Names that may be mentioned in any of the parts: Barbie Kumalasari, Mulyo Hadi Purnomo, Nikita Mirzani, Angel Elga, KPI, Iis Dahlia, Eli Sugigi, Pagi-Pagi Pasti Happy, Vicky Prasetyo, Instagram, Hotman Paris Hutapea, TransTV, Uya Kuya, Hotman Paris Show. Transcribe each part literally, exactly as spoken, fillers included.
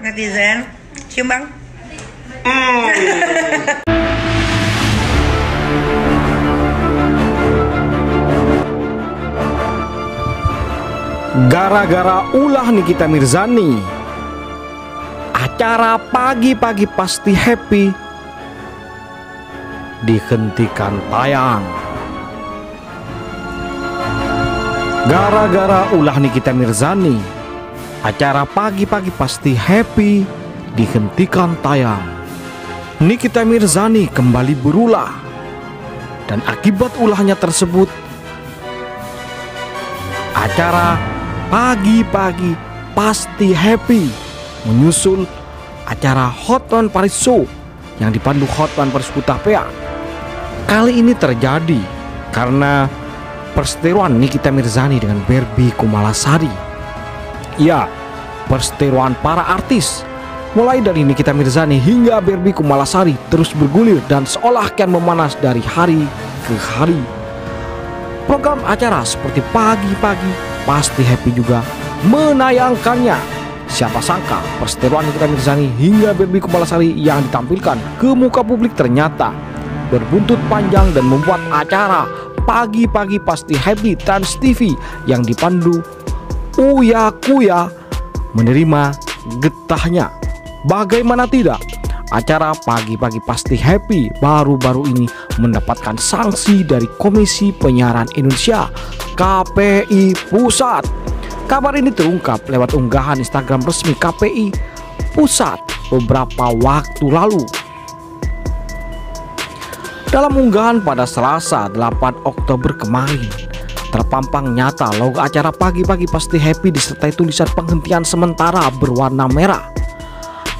netizen. Cium bang. Mm. Gara-gara ulah Nikita Mirzani, acara Pagi-Pagi Pasti Happy dihentikan tayang. Gara-gara ulah Nikita Mirzani, acara Pagi-Pagi Pasti Happy dihentikan tayang. Nikita Mirzani kembali berulah, dan akibat ulahnya tersebut, acara Pagi-Pagi Pasti Happy menyusul acara Hotman Paris Show yang dipandu Hotman Paris Hutapea. Kali ini terjadi karena perseteruan Nikita Mirzani dengan Barbie Kumalasari. Ya, perseteruan para artis mulai dari Nikita Mirzani hingga Barbie Kumalasari terus bergulir dan seolah kian memanas dari hari ke hari. Program acara seperti Pagi-Pagi Pasti Happy juga menayangkannya. Siapa sangka perseteruan Nikita Mirzani hingga Barbie Kumalasari yang ditampilkan ke muka publik ternyata berbuntut panjang dan membuat acara Pagi-Pagi Pasti Happy TransTV yang dipandu Uya Kuya menerima getahnya. Bagaimana tidak, acara Pagi-Pagi Pasti Happy baru-baru ini mendapatkan sanksi dari Komisi Penyiaran Indonesia K P I Pusat. Kabar ini terungkap lewat unggahan Instagram resmi K P I Pusat beberapa waktu lalu. Dalam unggahan pada Selasa delapan Oktober kemarin, terpampang nyata logo acara Pagi-Pagi Pasti Happy disertai tulisan penghentian sementara berwarna merah.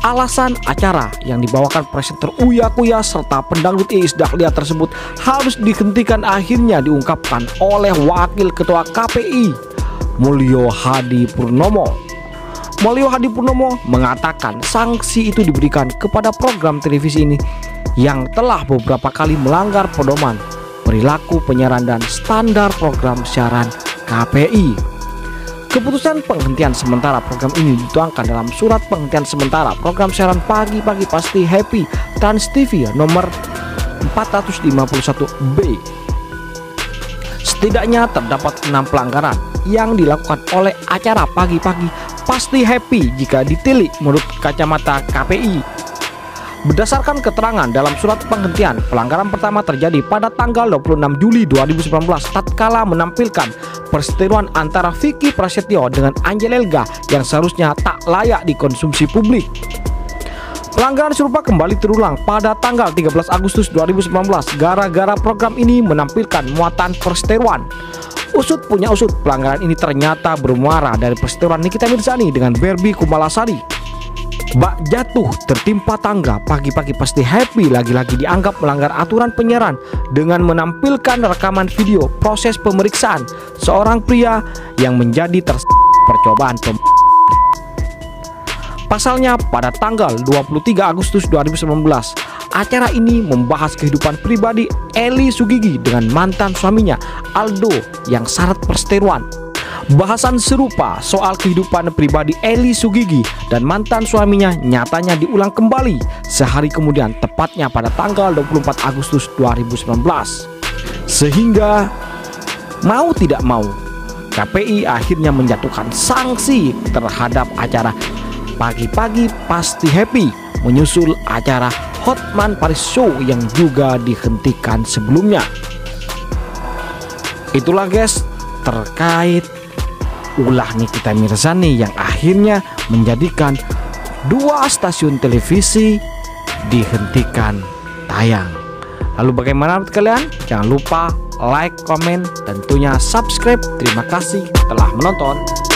Alasan acara yang dibawakan presenter Uya Kuya serta pendangdut Iis Dahlia tersebut harus dihentikan akhirnya diungkapkan oleh Wakil Ketua K P I Mulyo Hadi Purnomo. Mulyo Hadi Purnomo mengatakan sanksi itu diberikan kepada program televisi ini yang telah beberapa kali melanggar pedoman perilaku penyiaran dan standar program siaran K P I. Keputusan penghentian sementara program ini dituangkan dalam surat penghentian sementara program siaran Pagi-Pagi Pasti Happy TransTV nomor empat lima satu B. Setidaknya terdapat enam pelanggaran yang dilakukan oleh acara Pagi-Pagi Pasti Happy jika ditilik menurut kacamata K P I. Berdasarkan keterangan dalam surat penghentian, pelanggaran pertama terjadi pada tanggal dua puluh enam Juli dua ribu sembilan belas tatkala menampilkan perseteruan antara Vicky Prasetyo dengan Angel Elga yang seharusnya tak layak dikonsumsi publik. Pelanggaran serupa kembali terulang pada tanggal tiga belas Agustus dua ribu sembilan belas gara-gara program ini menampilkan muatan perseteruan. Usut punya usut, pelanggaran ini ternyata bermuara dari perseteruan Nikita Mirzani dengan Barbie Kumalasari. Bak jatuh tertimpa tangga, Pagi-Pagi Pasti Happy lagi-lagi dianggap melanggar aturan penyiaran dengan menampilkan rekaman video proses pemeriksaan seorang pria yang menjadi tersangka percobaan pem. Pasalnya pada tanggal dua puluh tiga Agustus dua ribu sembilan belas, acara ini membahas kehidupan pribadi Eli Sugigi dengan mantan suaminya Aldo yang syarat perseteruan. Bahasan serupa soal kehidupan pribadi Eli Sugigi dan mantan suaminya nyatanya diulang kembali sehari kemudian, tepatnya pada tanggal dua puluh empat Agustus dua ribu sembilan belas. Sehingga mau tidak mau K P I akhirnya menjatuhkan sanksi terhadap acara Pagi-Pagi Pasti Happy menyusul acara Hotman Paris Show yang juga dihentikan sebelumnya. Itulah guys terkait ulah Nikita Mirzani yang akhirnya menjadikan dua stasiun televisi dihentikan tayang. Lalu bagaimana menurut kalian? Jangan lupa like, komen, tentunya subscribe. Terima kasih telah menonton.